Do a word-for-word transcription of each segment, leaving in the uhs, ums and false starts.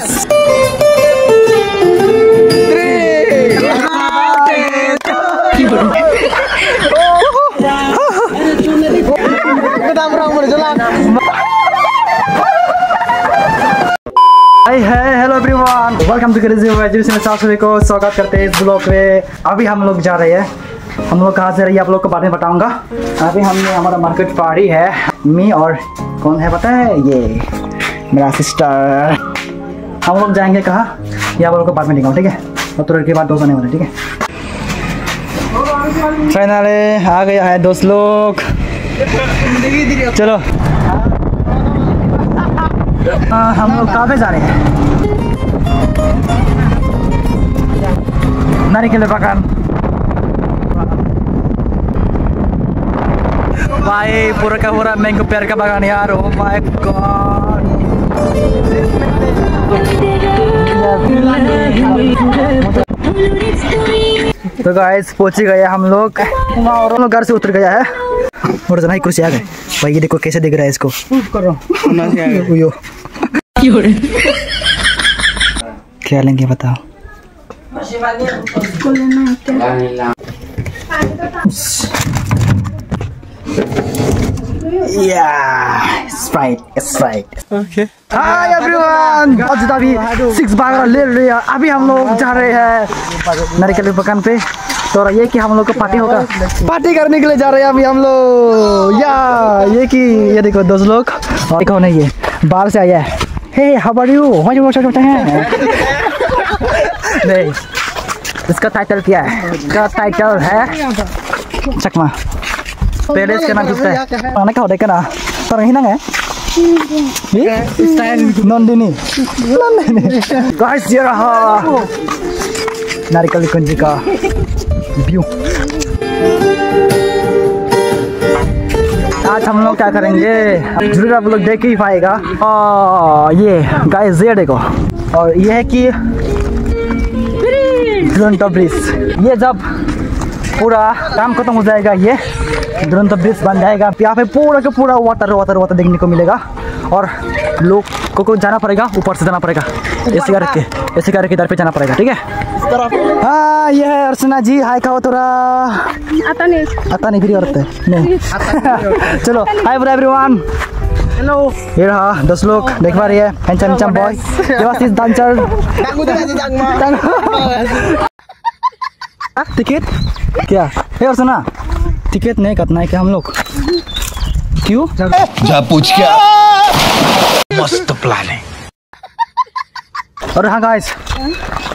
Welcome to crazy wise को स्वागत करते हैं इस ब्लॉग में। अभी हम लोग जा रहे हैं, हम लोग कहाँ से रहिए आप लोग को बाद में बताऊंगा। अभी हमने हमारा मार्केट पारी है, मी और कौन है पता है, ये मेरा सिस्टर। हम लोग जाएंगे कहाँ ये आप लोग को बाद में दिखाऊँ, ठीक है। और तुरंत के बाद दोस्त आने वाले, ठीक है। फाइनली आ गया है दोस्त लोग, चलो हम लोग कहाँ पे जा रहे हैं। नारिकेल बागान भाई, पूरा का पूरा मैंगो पेड़ का बागान यार। ओ माय गॉड, तो गाइस पहुंच गए हम लोग और घर से उतर गया है और जना ही कुर्सी आ गए भाई। ये देखो कैसे दिख रहा है इसको, क्या लेंगे बताओ। Yeah, Sprite, Sprite. Okay. Hi everyone. आज अभी सिक्स बार ले लिया। अभी हम लोग जा रहे हैं नारियल दुकान पे, तो ये कि हम लोग को पार्टी होगा, पार्टी करने के लिए जा रहे हैं अभी हम लोग। या ये कि ये देखो दोस्त लोग, और कौन है ये, बाहर से आया है। Hey how are you, what you want to है। नहीं, इसका टाइटल क्या है, इसका टाइटल है चकमा पहले इसका नाम किसका है, पाने का होता है क्या ना, पर ही ना है नंदिनी नंदिनी। गाइस ये रहा नारियल कुंजी का व्यू। आज हम लोग क्या करेंगे जरूर आप लोग देख ही पाएगा। और ये गाइस ये देखो, और ये है कि दुरंतो ब्रिज, ये जब पूरा काम खत्म हो जाएगा ये दुरंतो ब्रिज बन जाएगा। यहाँ पे पूरा का पूरा वाटर वाटर वाटर देखने को मिलेगा। और लोग को, को जाना पड़ेगा, ऊपर से जाना पड़ेगा, ऐसे करके ऐसे करके इधर पे जाना पड़ेगा, ठीक है। हाँ ये है अर्चना जी, हाय कहो थोड़ा आता नहीं आता नहीं फिर औरत है नहीं। चलो हाय ब्रो एवरीवन, हेलो। ये रहा दस लोग देख पा रही है, handsome handsome boy Devashish dancer. Ticket क्या है और सुना, टिकट नहीं कटना है क्या हम लोग, क्यों जा पूछ क्या, मस्त प्लान है। और हाँ गाइस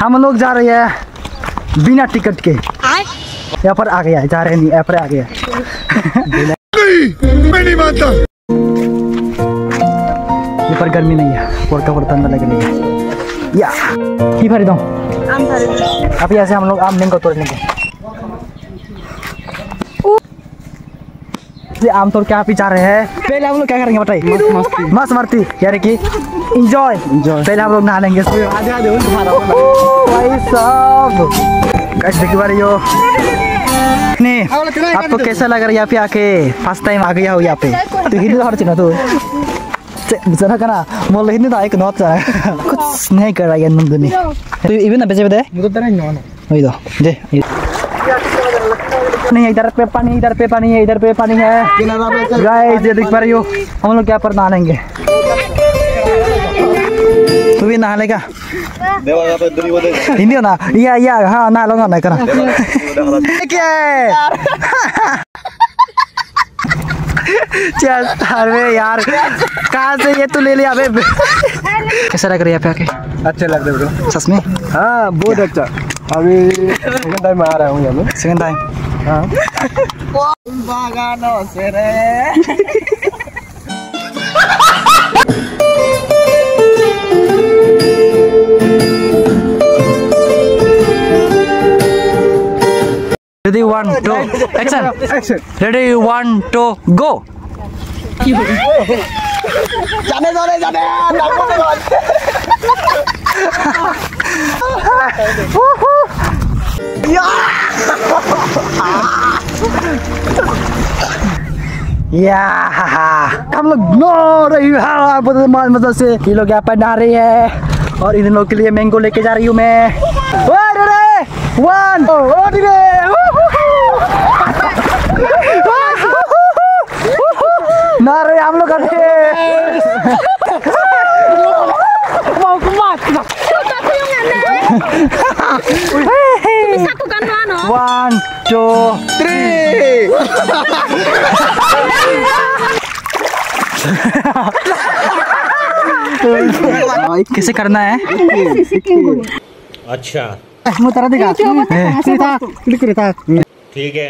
हम लोग जा रहे हैं बिना टिकट के, यहाँ पर आ गया जा रहे नहीं, यहाँ पर आ गया। मैं नहीं मानता, पर गर्मी नहीं है, पड़ता पड़ता अंदर लगे नहीं है। या की भरी दो आम भरी अभी ऐसे हम लोग आम मैंगो तोड़ लेंगे। ये आम तोड़ के आप ही जा रहे हैं। पहले हम लोग क्या करेंगे बताइए, मस्त मस्ती यार कि एंजॉय। पहले हम लोग नहा लेंगे, भाई साहब देख पा रही हो। आपको कैसा लग रहा है यहाँ पे आके, फर्स्ट टाइम आ गया हो यहाँ पे, तो हिल हर चीना तो जरा का ना मोल हिंदी था एक नोट था कुछ नहीं कर रहा है नंदनी तो इवन ना बेचे बताए मुझे तरह नॉन वही तो जे नहीं इधर पे पानी इधर पे पानी है इधर पे पानी है। गाइस ये देख पा रहे हो हम लोग क्या पर नहा लेंगे, तू भी नहा लेगा हिंदी हो ना या या हाँ नहा लूंगा मैं करा क्या यार कहाँ से ये तू ले लिया। कैसा लग रहा है यहाँ पे आके, अच्छा लग रहा है सच में। हाँ बहुत अच्छा, अभी सेकंड टाइम आ रहा हूँ यहाँ पे, सेकंड टाइम। हाँ बागानों से रे Ready one two action action ready one two go jane jane jane namo god yeah yeah hum log no rahi hai bahut mazaa se ye log yahan par aa rahe hai। और इन लोगों के लिए mango लेके जा रही हूँ मैं। One ना रे हम लोग वन टू थ्री कैसे करना है? अच्छा मुतारा दिखा ठीक है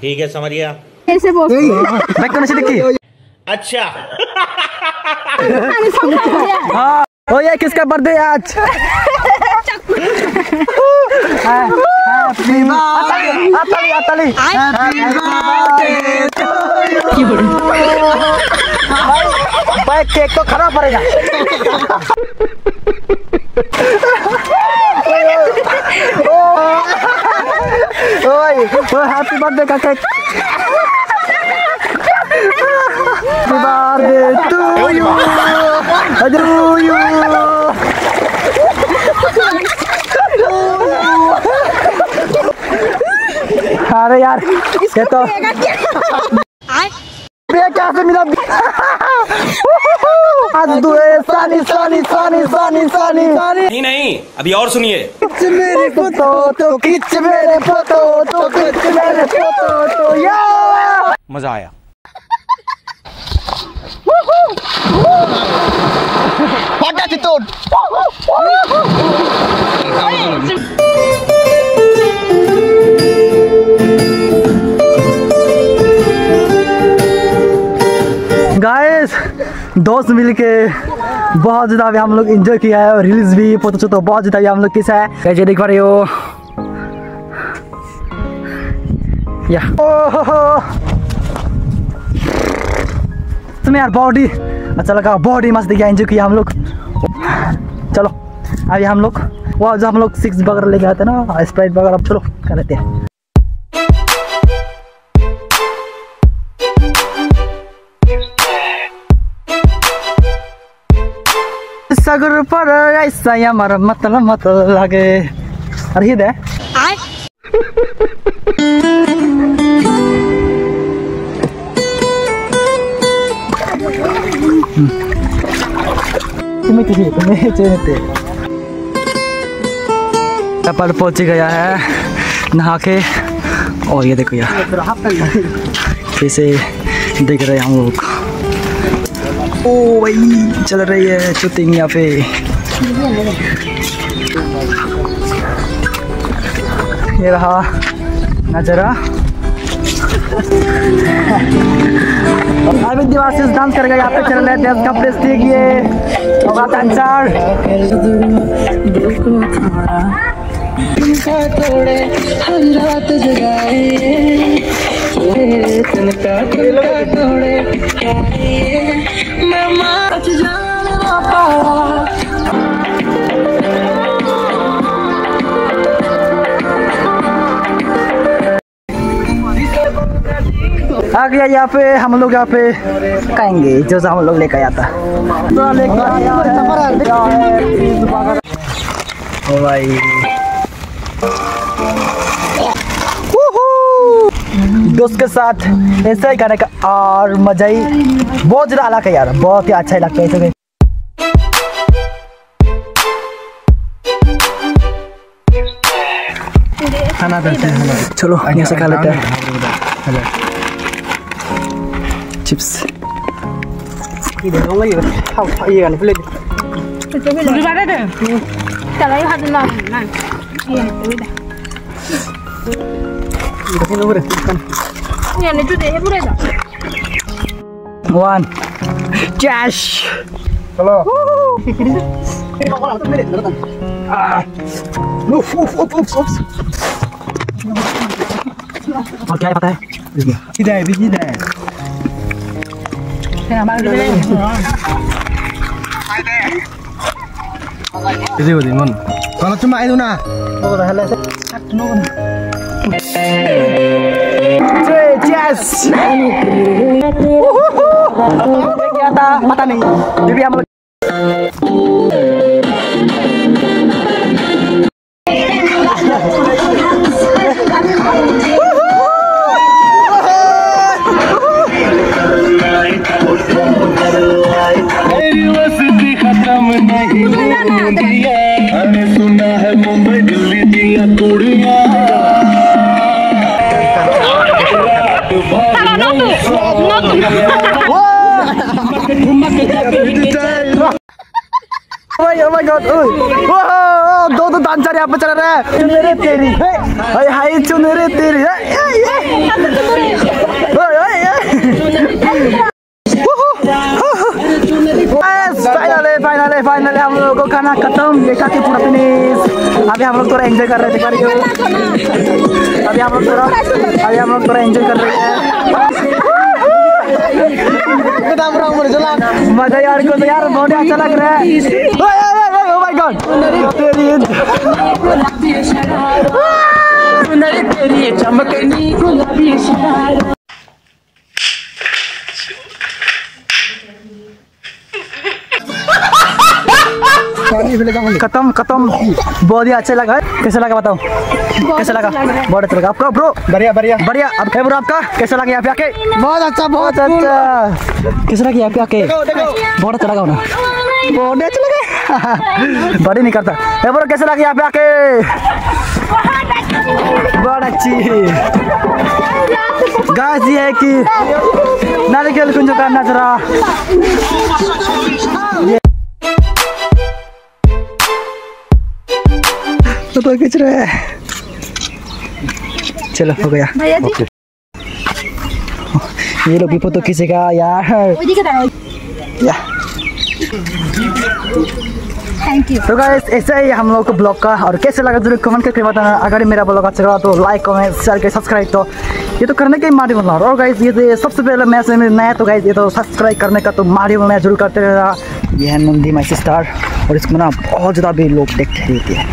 ठीक है समझ गया कैसे बोल अच्छा हाँ ओ ये किसका बर्थडे आज? भाई केक तो खराब पड़ेगा। हैप्पी बर्थडे का केक अरे यार ये तो कैसे मिला सानी सानी सानी सानी सानी नहीं नहीं अभी और सुनिए मेरे फोटो तो खींच मेरे फोटो तो खींच मेरे फोटो तो या मजा आया। What attitude? Guys, दोस्त मिलके बहुत ज़्यादा भी हम लोग इंजॉय किया है और रिलीज भी फोटो शूट बहुत ज़्यादा भी हम लोग किया है। ये देख पा रहे हो या में यार बॉडी अच्छा लगा बॉडी मस्त दिखा एंजॉय किया हम लोग। चलो अभी हम लोग वो जो हम लोग सिक्स वगैरह लेके आते ना स्प्राइट वगैरह अब चलो कर लेते हैं। सागर पर ऐसा या मर मतलब मत लगे अरे दे पर पहुंच गया है नहा के और ये देखो यार कैसे देख रहे हैं हम लोग। ओ भाई चल रही है शूटिंग यहाँ पे ये रहा नजारा। अरविंद दिवासी डांस करेगा यहाँ पे चल रहे डांस का प्रेस देखिए आ गया यहाँ पे हम लोग यहाँ पे खाएंगे जो हम लोग लेकर आया था। दोस्त के साथ ऐसा ही खाने का और मजा ही बहुत ज़्यादा अलग है यार बहुत ही अच्छा ही लगता है ऐसे। खाना देते हैं चलो यहाँ से खा लेते हैं चिप्स। वन कैश चलो और क्या पता है इधर है इधर है मन कल तुम आए ना पता नहीं हम लोग अरे सुना है मुंबई दिल्ली दिया कुड़िया दो दो डांसर यहाँ पे चल रहा है। चुनेरे तेरी हाय चुनेरे तेरी फाइनली फाइनली हम लोगों को खाना खत्म देखा के पूरा फिनिश। अभी हम लोग थोड़ा एंजॉय कर रहे थे अभी हम लोग थोड़ा अभी हम लोग थोड़ा एंजॉय कर रहे हैं। मजा यार को यार बहुत अच्छा लग रहा है। ओह माय गॉड तेरी चमकनी गुलाबी शरारा खत्म खत्म बहुत ही अच्छा लगा। कैसा लगा बताओ कैसा लगा? बहुत अच्छा लगा आपका ब्रो। बढ़िया बढ़िया बढ़िया। अब फेवर आपका कैसा लगा यहाँ पे आके? बहुत अच्छा बहुत अच्छा। कैसा लगा यहाँ पे आके? बहुत अच्छा लगा होना बहुत अच्छा लगा बड़ी नहीं करता। फेवर कैसा लगा यहाँ पे आके? बहुत अच्छी गाइस ये है कि नारियल कुंज का नजरा तो खींच रहा है। चलो हो गया okay. ये लोग भी फोटो खींचेगा यार। Thank you. तो गाइस ऐसे ही हम लोग को ब्लॉग का और कैसे लगा जरूर कमेंट करके बताना। अगर मेरा ब्लॉग अच्छा लगा तो लाइक कमेंट शेयर के सब्सक्राइब तो ये तो करने का ही मारी बोलना। और गाइस ये सबसे पहले मैं नया तो गाइस ये तो सब्सक्राइब करने का तो मारी बोलना जरूर करते रहना। यह है नंदी माई सिस्टर और इसको ना बहुत ज़्यादा भी लोग देखते रहते हैं।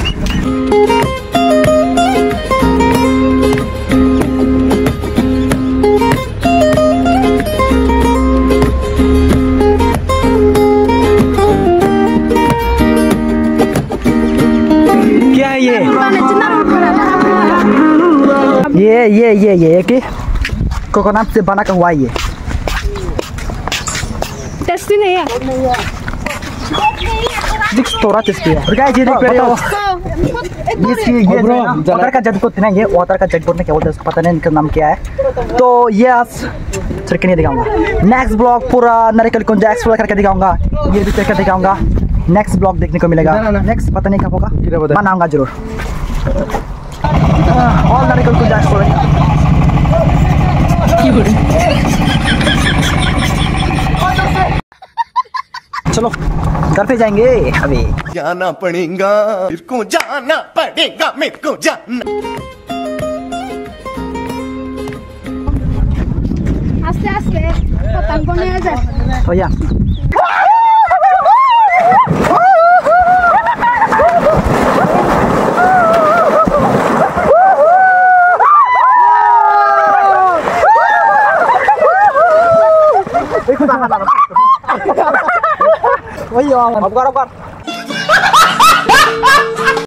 क्या है ये ये ये ये ये कि कोकोनट से बना हुआ ये टेस्टी नहीं है थोड़ा टेस्टी है। वाटर का जगबोट है ये वाटर का जगबोट में क्या बोलते हैं पता नहीं इनका नाम क्या है। तो ये करके नहीं दिखाऊंगा नेक्स्ट ब्लॉग पूरा नारियल कुंज एक्सप्लोर करके दिखाऊंगा। ये भी करके दिखाऊंगा नेक्स्ट ब्लॉग देखने को मिलेगा। नेक्स्ट पता नहीं कब होगा बनाऊंगा जरूर और नारियल कुंज एक्सप्लोर। चलो घर पे जाएंगे अभी जाना पड़ेगा इसको जाना पड़ेगा मेरे को जाना आस्ते आस्ते पतंग बने जाए भैया। Woi, apa kabar?